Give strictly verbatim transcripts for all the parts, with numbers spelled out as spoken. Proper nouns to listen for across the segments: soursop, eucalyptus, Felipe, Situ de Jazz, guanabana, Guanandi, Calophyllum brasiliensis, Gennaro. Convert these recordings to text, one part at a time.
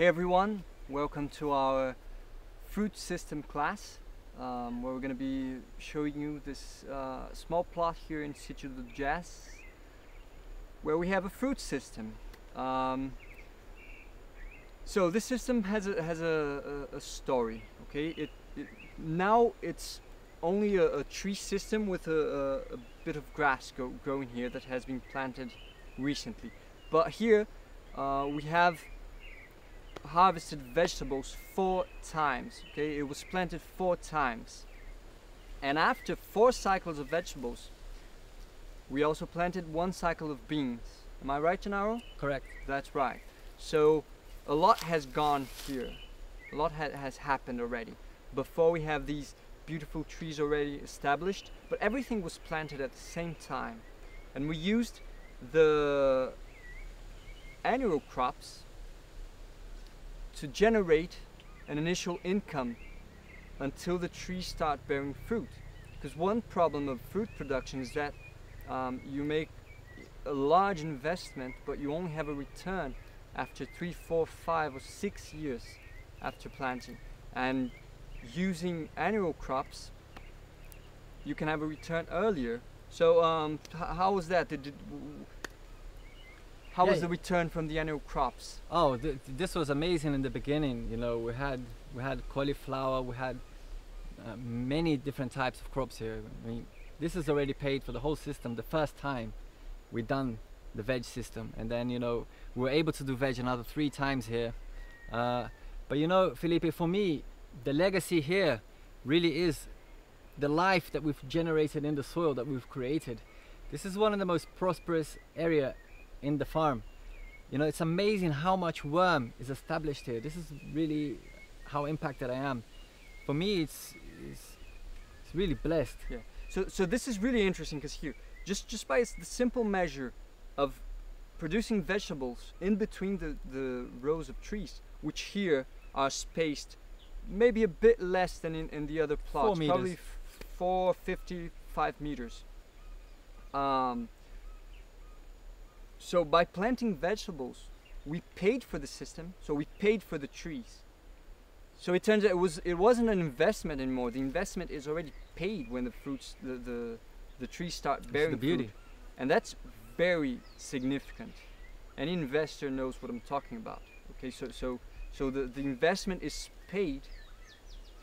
Hey everyone, welcome to our fruit system class um, where we're going to be showing you this uh, small plot here in Situ de Jazz where we have a fruit system. Um, so this system has a, has a, a, a story, okay? It, it, now it's only a, a tree system with a, a, a bit of grass go, growing here that has been planted recently. But here uh, we have harvested vegetables four times. Okay, it was planted four times, and after four cycles of vegetables we also planted one cycle of beans. Am I right, Gennaro? Correct. That's right. So a lot has gone here, a lot ha has happened already before we have these beautiful trees already established, but everything was planted at the same time, and we used the annual crops to generate an initial income until the trees start bearing fruit. Because one problem of fruit production is that um, you make a large investment, but you only have a return after three, four, five, or six years after planting. And using annual crops, you can have a return earlier. So um, how was that? Did, did, How yeah. was the return from the annual crops? Oh, th this was amazing in the beginning. You know, we had we had cauliflower, we had uh, many different types of crops here. I mean, this is already paid for the whole system. The first time we done the veg system, and then you know we were able to do veg another three times here. Uh, but you know, Felipe, for me, the legacy here really is the life that we've generated in the soil that we've created. This is one of the most prosperous areas in the farm. You know, it's amazing how much worm is established here. This is really how impacted I am. For me, it's it's, it's really blessed. Yeah. So so this is really interesting, because here, just just by the simple measure of producing vegetables in between the the rows of trees, which here are spaced maybe a bit less than in, in the other plots, four meters. Probably four fifty five meters. Um, So by planting vegetables, we paid for the system, so we paid for the trees. So it turns out it, was, it wasn't an investment anymore. The investment is already paid when the fruits, the, the, the trees start bearing fruit. It's the beauty. And that's very significant. Any investor knows what I'm talking about. Okay, so, so, so the, the investment is paid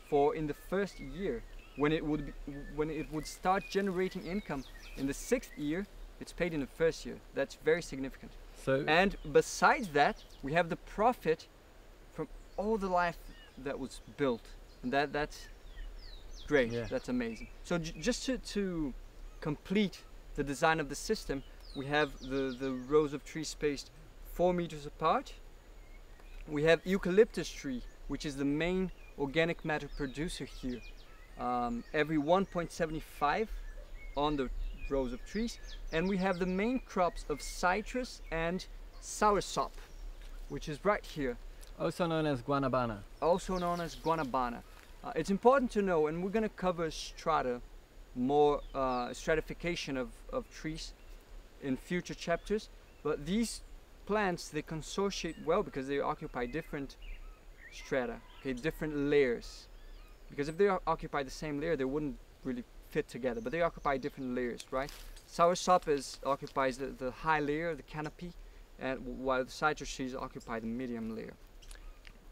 for in the first year. When it would, be, when it would start generating income in the sixth year, it's paid in the first year. That's very significant. So, and besides that, we have the profit from all the life that was built. And that, that's great. Yeah. That's amazing. So j just to, to complete the design of the system, we have the, the rows of trees spaced four meters apart. We have eucalyptus tree, which is the main organic matter producer here. Um, every one point seven five on the rows of trees, and we have the main crops of citrus and soursop, which is right here, also known as guanabana. Also known as guanabana. Uh, it's important to know, and we're going to cover strata, more uh, stratification of, of trees in future chapters, but these plants, they consortiate well because they occupy different strata, okay, different layers, because if they occupy the same layer they wouldn't really fit together, but they occupy different layers, right? Soursop is occupies the, the high layer, the canopy, and while the citrus trees occupy the medium layer.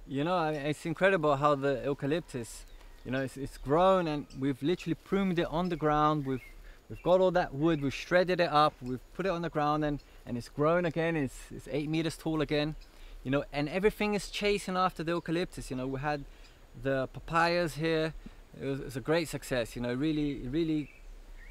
You know, I mean, it's incredible how the eucalyptus, you know, it's, it's grown, and we've literally pruned it on the ground. We've we've got all that wood, we've shredded it up, we've put it on the ground, and and it's grown again. It's it's eight meters tall again, you know, and everything is chasing after the eucalyptus. You know, we had the papayas here. It was, it was a great success, you know. Really, really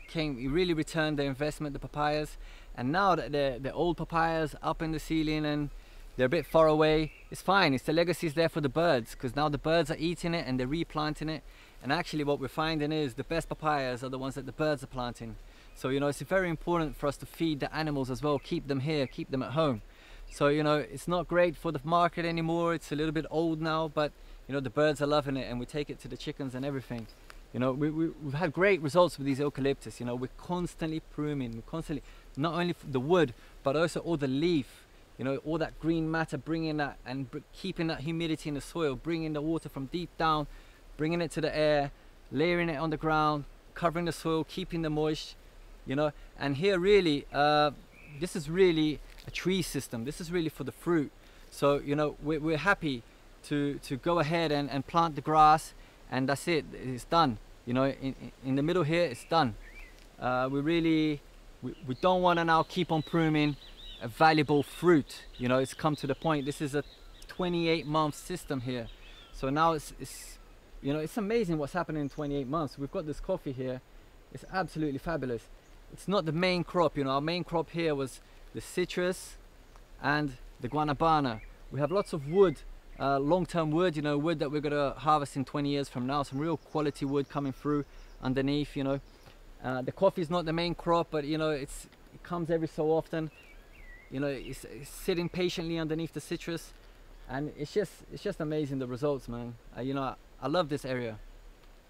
came. It really returned the investment, the papayas, and now that the the old papayas up in the ceiling and they're a bit far away, it's fine. It's the legacy is there for the birds, because now the birds are eating it and they're replanting it. And actually, what we're finding is the best papayas are the ones that the birds are planting. So you know, it's very important for us to feed the animals as well, keep them here, keep them at home. So you know, it's not great for the market anymore. It's a little bit old now, but you know, the birds are loving it, and we take it to the chickens and everything. You know, we, we, we've had great results with these eucalyptus. You know, we're constantly pruning, we're constantly, not only the wood, but also all the leaf. You know, all that green matter, bringing that and keeping that humidity in the soil, bringing the water from deep down, bringing it to the air, layering it on the ground, covering the soil, keeping the moist, you know. And here really, uh, this is really a tree system. This is really for the fruit. So, you know, we're, we're happy to, to go ahead and, and plant the grass, and that's it, it's done. You know, in, in the middle here, it's done. Uh, we really, we, we don't want to now keep on pruning a valuable fruit. You know, it's come to the point. This is a twenty-eight month system here. So now it's, it's you know, it's amazing what's happening in twenty-eight months. We've got this coffee here. It's absolutely fabulous. It's not the main crop, you know. Our main crop here was the citrus and the guanabana. We have lots of wood, uh, long-term wood, you know, wood that we're gonna harvest in twenty years from now. Some real quality wood coming through underneath, you know. Uh, the coffee is not the main crop, but you know, it's, it comes every so often. You know, it's, it's sitting patiently underneath the citrus, and it's just, it's just amazing, the results, man. Uh, you know, I love this area.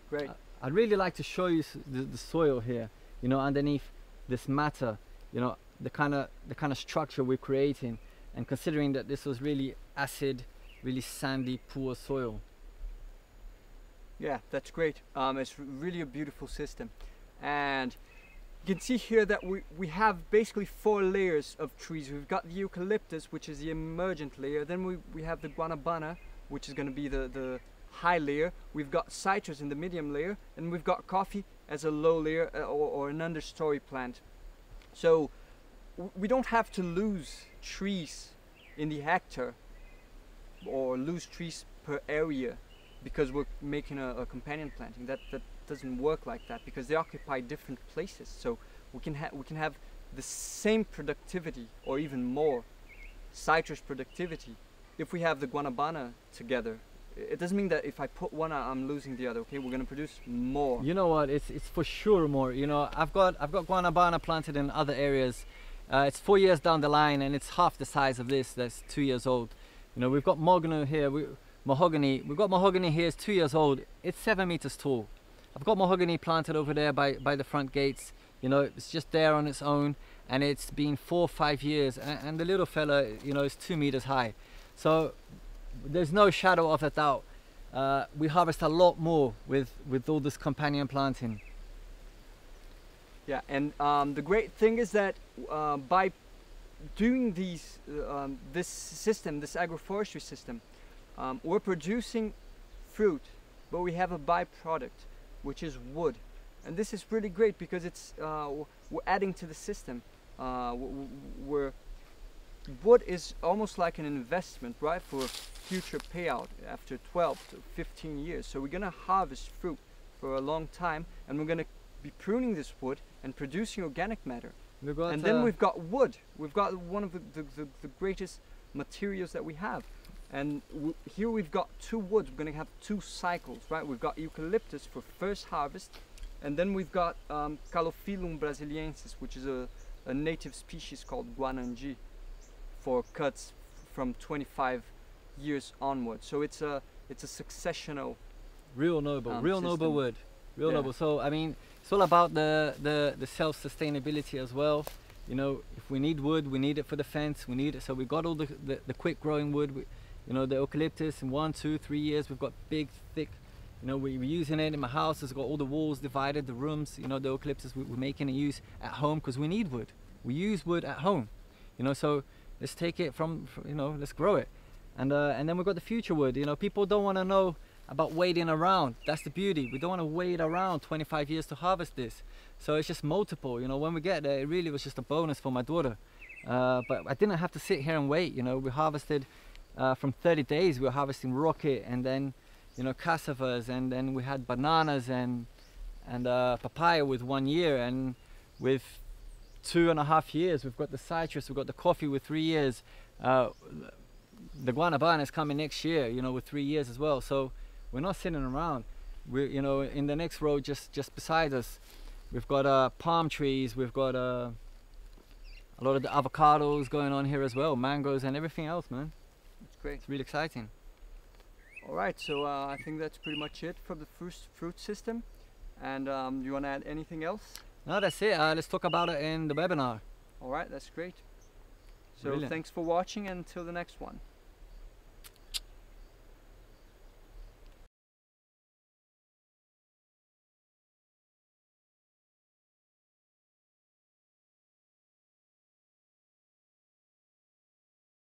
Great. I'd really like to show you the, the soil here, you know, underneath this matter, you know, the kind of the kind of structure we're creating, and considering that this was really acid, really sandy, poor soil. Yeah, that's great. Um, it's really a beautiful system. And you can see here that we, we have basically four layers of trees. We've got the eucalyptus, which is the emergent layer. Then we, we have the guanabana, which is going to be the, the high layer. We've got citrus in the medium layer, and we've got coffee as a low layer, uh, or, or an understory plant. So we don't have to lose trees in the hectare or lose trees per area because we're making a, a companion planting. That, that doesn't work like that, because they occupy different places. So we can, ha we can have the same productivity or even more citrus productivity if we have the guanabana together. It doesn't mean that if I put one out, I'm losing the other. Okay, we're gonna produce more. You know what? It's it's for sure more. You know, I've got I've got guanabana planted in other areas. Uh, it's four years down the line, and it's half the size of this. That's two years old. You know, we've got mahogany here. We, mahogany. We've got mahogany here. It's two years old. It's seven meters tall. I've got mahogany planted over there by by the front gates. You know, it's just there on its own, and it's been four five years. And, and the little fella, you know, is two meters high. So there's no shadow of a doubt, uh, we harvest a lot more with with all this companion planting. Yeah, and um, the great thing is that uh, by doing these uh, um, this system, this agroforestry system, um, we're producing fruit, but we have a byproduct, which is wood, and this is really great because it's uh, we're adding to the system. Uh, we're Wood is almost like an investment, right, for future payout after twelve to fifteen years. So we're going to harvest fruit for a long time, and we're going to be pruning this wood and producing organic matter. We've got, and then uh, we've got wood. We've got one of the, the, the, the greatest materials that we have. And w here we've got two woods. We're going to have two cycles, right? We've got eucalyptus for first harvest, and then we've got um, Calophyllum brasiliensis, which is a, a native species called Guanandi, for cuts from twenty-five years onward. So it's a it's a successional, real noble, um, real system. noble wood, real yeah. noble. So I mean, it's all about the the, the self-sustainability as well. You know, if we need wood, we need it for the fence. We need it. So we got all the the, the quick-growing wood. We, you know, the eucalyptus in one, two, three years. We've got big, thick. You know, we, we're using it in my house. It's got all the walls divided, the rooms. You know, the eucalyptus we, we're making a use at home because we need wood. We use wood at home. You know, so let's take it from, you know, let's grow it. And uh, and then we've got the future wood. You know, people don't want to know about waiting around. That's the beauty. We don't want to wait around twenty-five years to harvest this. So it's just multiple. You know, when we get there, it really was just a bonus for my daughter. Uh, but I didn't have to sit here and wait. You know, we harvested uh, from thirty days. We were harvesting rocket, and then, you know, cassavas, and then we had bananas and, and uh, papaya with one year. And with two and a half years we've got the citrus, we've got the coffee with three years, uh, the guanabana is coming next year, you know, with three years as well. So we're not sitting around. We're, you know, in the next row just just beside us we've got uh, palm trees, we've got uh, a lot of the avocados going on here as well, mangoes and everything else, man. It's great, it's really exciting. All right, so uh, I think that's pretty much it for the first fruit system. And um, you want to add anything else? No, that's it. Uh, let's talk about it in the webinar. All right, that's great. So brilliant. Thanks for watching, and until the next one.